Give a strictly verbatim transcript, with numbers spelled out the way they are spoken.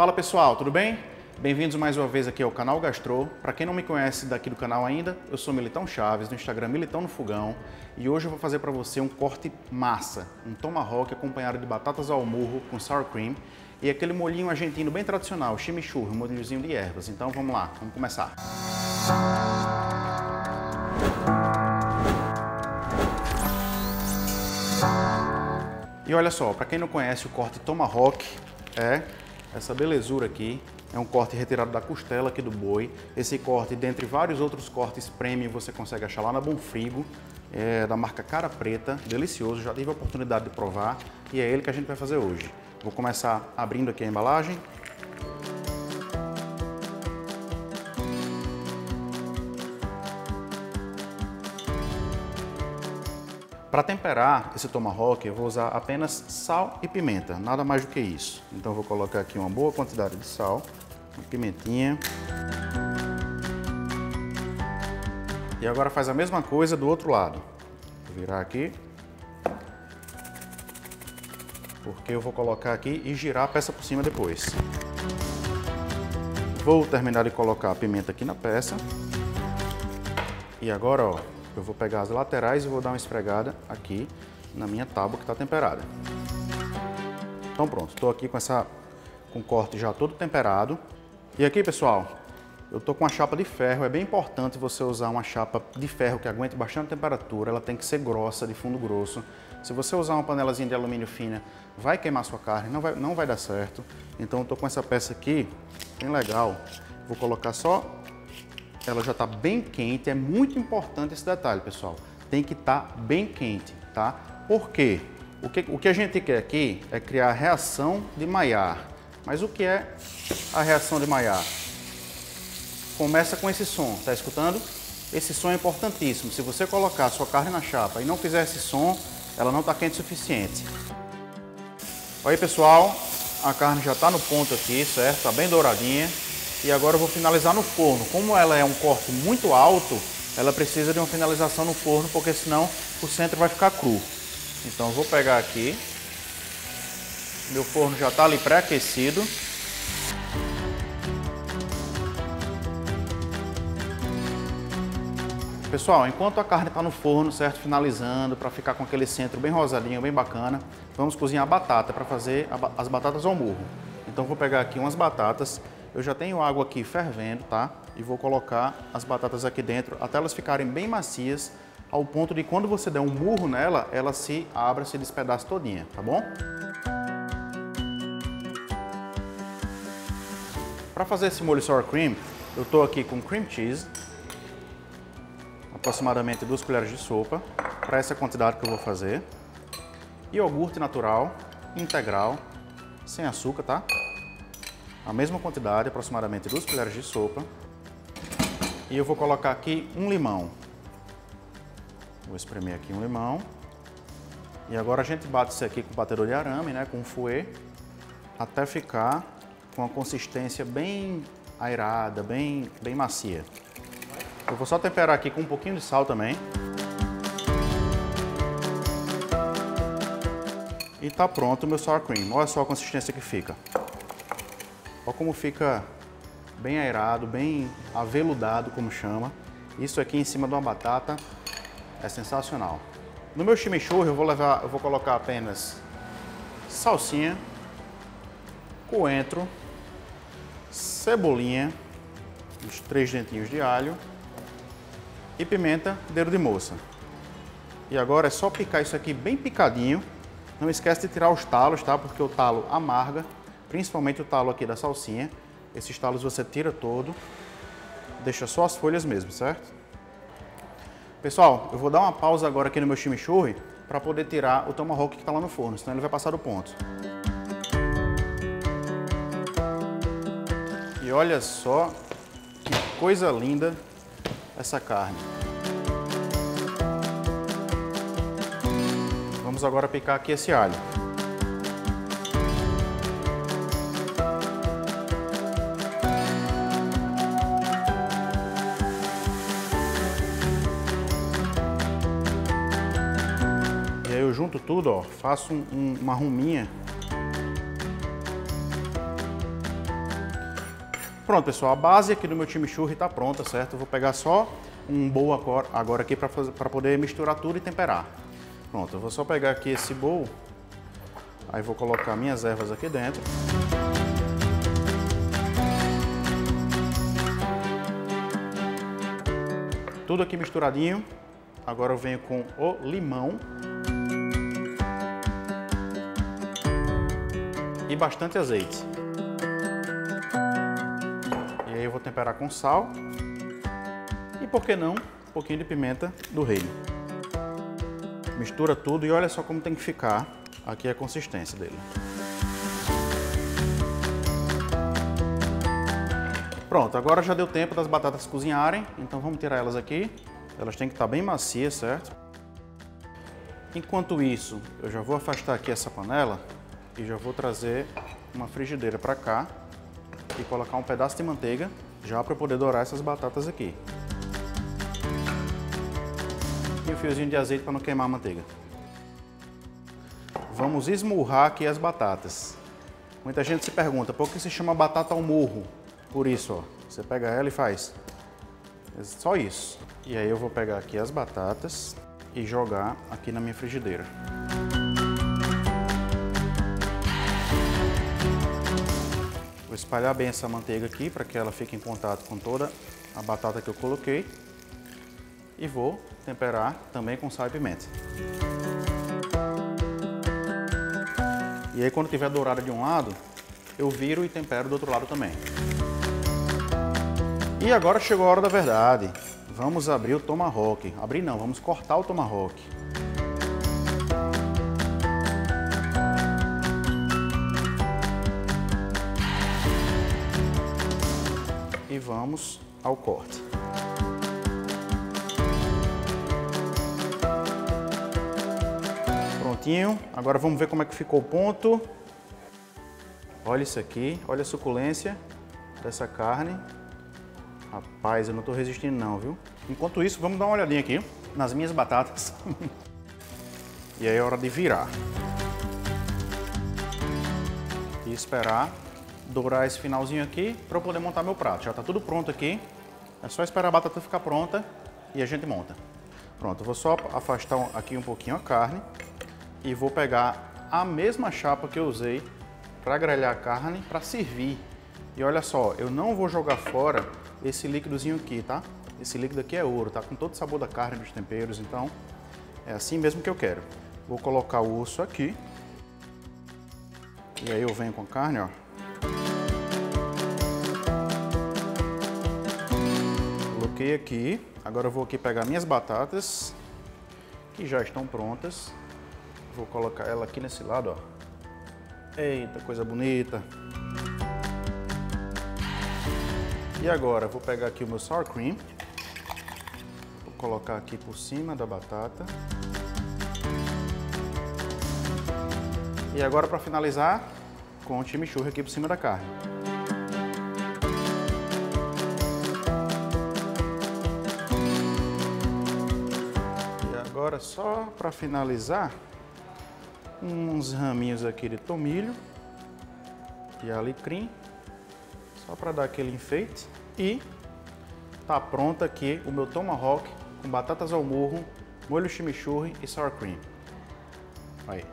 Fala pessoal, tudo bem? Bem-vindos mais uma vez aqui ao Canal Gastrô. Para quem não me conhece daqui do canal ainda, eu sou Militão Chaves, do Instagram Militão no Fogão, e hoje eu vou fazer para você um corte massa, um tomahawk acompanhado de batatas ao murro com sour cream e aquele molhinho argentino bem tradicional, chimichurri, um molhozinho de ervas. Então vamos lá, vamos começar. E olha só, para quem não conhece o corte tomahawk, é essa belezura aqui, é um corte retirado da costela aqui do boi. Esse corte, dentre vários outros cortes premium, você consegue achar lá na Bom Frigo, é da marca Cara Preta, delicioso, já tive a oportunidade de provar e é ele que a gente vai fazer hoje. Vou começar abrindo aqui a embalagem. Para temperar esse tomahawk, eu vou usar apenas sal e pimenta, nada mais do que isso. Então eu vou colocar aqui uma boa quantidade de sal, uma pimentinha. E agora faz a mesma coisa do outro lado. Vou virar aqui, porque eu vou colocar aqui e girar a peça por cima depois. Vou terminar de colocar a pimenta aqui na peça. E agora, ó, eu vou pegar as laterais e vou dar uma esfregada aqui na minha tábua que está temperada. Então pronto, estou aqui com, essa, com o corte já todo temperado. E aqui, pessoal, eu estou com uma chapa de ferro. É bem importante você usar uma chapa de ferro que aguente bastante temperatura. Ela tem que ser grossa, de fundo grosso. Se você usar uma panelazinha de alumínio fina, vai queimar sua carne, não vai, não vai dar certo. Então eu estou com essa peça aqui, bem legal. Vou colocar só... Ela já está bem quente, é muito importante esse detalhe, pessoal. Tem que estar bem quente, tá? Por quê? O que, o que a gente quer aqui é criar a reação de Maillard. Mas o que é a reação de Maillard? Começa com esse som, tá escutando? Esse som é importantíssimo. Se você colocar a sua carne na chapa e não fizer esse som, ela não está quente o suficiente. Olha aí, pessoal, a carne já está no ponto aqui, certo? Está bem douradinha. E agora eu vou finalizar no forno. Como ela é um corte muito alto, ela precisa de uma finalização no forno, porque senão o centro vai ficar cru. Então eu vou pegar aqui. Meu forno já está ali pré-aquecido. Pessoal, enquanto a carne está no forno, certo? Finalizando, para ficar com aquele centro bem rosadinho, bem bacana, vamos cozinhar a batata para fazer as batatas ao murro. Então eu vou pegar aqui umas batatas. Eu já tenho água aqui fervendo, tá? E vou colocar as batatas aqui dentro até elas ficarem bem macias, ao ponto de quando você der um murro nela, ela se abra, se despedaça todinha, tá bom? Para fazer esse molho sour cream, eu tô aqui com cream cheese, aproximadamente duas colheres de sopa, para essa quantidade que eu vou fazer. Iogurte natural, integral, sem açúcar, tá? A mesma quantidade, aproximadamente duas colheres de sopa. E eu vou colocar aqui um limão. Vou espremer aqui um limão. E agora a gente bate isso aqui com o batedor de arame, né, com um fouet, até ficar com a consistência bem aerada, bem, bem macia. Eu vou só temperar aqui com um pouquinho de sal também. E tá pronto o meu sour cream. Olha só a consistência que fica. Olha como fica bem aerado, bem aveludado, como chama. Isso aqui em cima de uma batata é sensacional. No meu chimichurri eu vou, levar, eu vou colocar apenas salsinha, coentro, cebolinha, uns três dentinhos de alho e pimenta, dedo de moça. E agora é só picar isso aqui bem picadinho. Não esquece de tirar os talos, tá? Porque o talo amarga. Principalmente o talo aqui da salsinha. Esses talos você tira todo, deixa só as folhas mesmo, certo? Pessoal, eu vou dar uma pausa agora aqui no meu chimichurri para poder tirar o tomahawk que está lá no forno, senão ele vai passar do ponto. E olha só que coisa linda essa carne. Vamos agora picar aqui esse alho. Junto tudo, ó, faço um, um, uma ruminha. Pronto, pessoal, a base aqui do meu chimichurri está pronta, certo? Eu vou pegar só um bowl agora aqui para poder misturar tudo e temperar. Pronto, eu vou só pegar aqui esse bowl, aí vou colocar minhas ervas aqui dentro. Tudo aqui misturadinho. Agora eu venho com o limão. E bastante azeite. E aí eu vou temperar com sal. E por que não, um pouquinho de pimenta do reino. Mistura tudo e olha só como tem que ficar aqui a consistência dele. Pronto, agora já deu tempo das batatas cozinharem, então vamos tirar elas aqui. Elas têm que estar bem macias, certo? Enquanto isso, eu já vou afastar aqui essa panela e já vou trazer uma frigideira para cá e colocar um pedaço de manteiga já para poder dourar essas batatas aqui. E um fiozinho de azeite para não queimar a manteiga. Vamos esmurrar aqui as batatas. Muita gente se pergunta, por que se chama batata ao murro? Por isso, ó, você pega ela e faz só isso. E aí eu vou pegar aqui as batatas e jogar aqui na minha frigideira. Vou espalhar bem essa manteiga aqui para que ela fique em contato com toda a batata que eu coloquei. E vou temperar também com sal e pimenta. E aí quando tiver dourada de um lado, eu viro e tempero do outro lado também. E agora chegou a hora da verdade. Vamos abrir o tomahawk. Abrir não, vamos cortar o tomahawk. E vamos ao corte. Prontinho. Agora vamos ver como é que ficou o ponto. Olha isso aqui, olha a suculência dessa carne. Rapaz, eu não tô resistindo não, viu? Enquanto isso, vamos dar uma olhadinha aqui nas minhas batatas. E aí é hora de virar. E esperar dourar esse finalzinho aqui para eu poder montar meu prato. Já tá tudo pronto aqui. É só esperar a batata ficar pronta e a gente monta. Pronto, eu vou só afastar aqui um pouquinho a carne. E vou pegar a mesma chapa que eu usei para grelhar a carne para servir. E olha só, eu não vou jogar fora esse líquidozinho aqui, tá? Esse líquido aqui é ouro, tá? Com todo o sabor da carne e dos temperos, então é assim mesmo que eu quero. Vou colocar o osso aqui. E aí eu venho com a carne, ó. Coloquei aqui. Agora eu vou aqui pegar minhas batatas, que já estão prontas. Vou colocar ela aqui nesse lado, ó. Eita, coisa bonita! E agora vou pegar aqui o meu sour cream, vou colocar aqui por cima da batata. E agora para finalizar, com o chimichurri aqui por cima da carne. E agora só para finalizar, uns raminhos aqui de tomilho e alecrim. Só para dar aquele enfeite. E tá pronto aqui o meu tomahawk com batatas ao murro, molho chimichurri e sour cream. Aí.